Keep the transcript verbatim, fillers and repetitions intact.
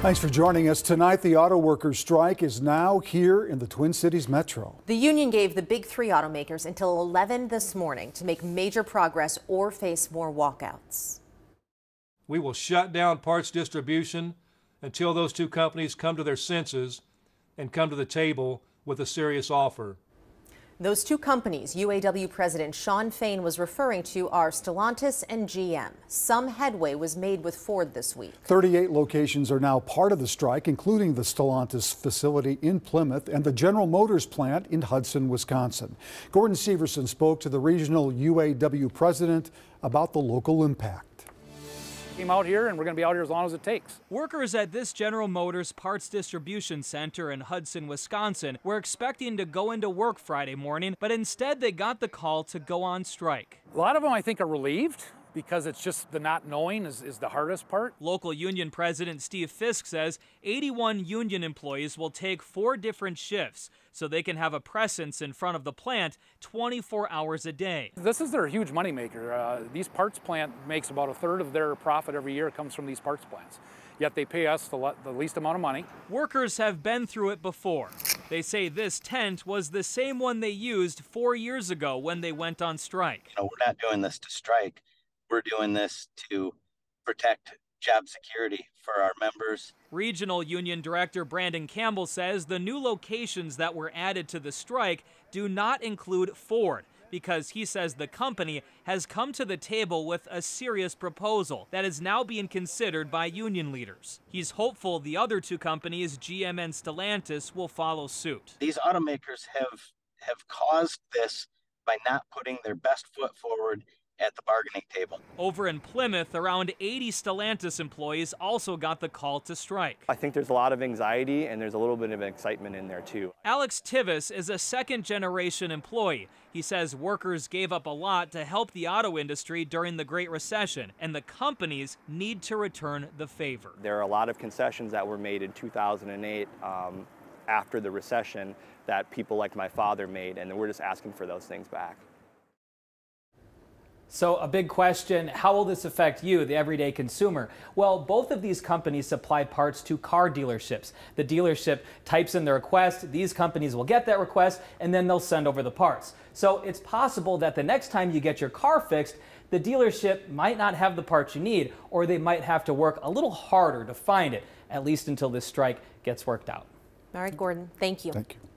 Thanks for joining us tonight. The auto workers' strike is now here in the Twin Cities Metro. The union gave the big three automakers until eleven this morning to make major progress or face more walkouts. We will shut down parts distribution until those two companies come to their senses and come to the table with a serious offer. Those two companies U A W President Shawn Fain was referring to are Stellantis and G M. Some headway was made with Ford this week. thirty-eight locations are now part of the strike, including the Stellantis facility in Plymouth and the General Motors plant in Hudson, Wisconsin. Gordon Severson spoke to the regional U A W president about the local impact. Came out here, and we're going to be out here as long as it takes. Workers at this General Motors parts distribution center in Hudson, Wisconsin, were expecting to go into work Friday morning, but instead they got the call to go on strike. A lot of them, I think, are relieved, because it's just the not knowing is, is the hardest part. Local union president Steve Fisk says eighty-one union employees will take four different shifts so they can have a presence in front of the plant twenty-four hours a day. This is their huge moneymaker. Uh, these parts plant makes about a third of their profit every year comes from these parts plants. Yet they pay us the, the least amount of money. Workers have been through it before. They say this tent was the same one they used four years ago when they went on strike. You know, we're not doing this to strike. We're doing this to protect job security for our members. Regional Union Director Brandon Campbell says the new locations that were added to the strike do not include Ford, because he says the company has come to the table with a serious proposal that is now being considered by union leaders. He's hopeful the other two companies, G M and Stellantis, will follow suit. These automakers have, have caused this by not putting their best foot forward at the bargaining table. Over in Plymouth, around eighty Stellantis employees also got the call to strike. I think there's a lot of anxiety, and there's a little bit of excitement in there too. Alex Tivis is a second-generation employee. He says workers gave up a lot to help the auto industry during the Great Recession, and the companies need to return the favor. There are a lot of concessions that were made in two thousand eight um, after the recession that people like my father made, and we're just asking for those things back. So a big question, how will this affect you, the everyday consumer? Well, both of these companies supply parts to car dealerships. The dealership types in the request, these companies will get that request, and then they'll send over the parts. So it's possible that the next time you get your car fixed, the dealership might not have the parts you need, or they might have to work a little harder to find it, at least until this strike gets worked out. All right, Gordon, thank you. Thank you.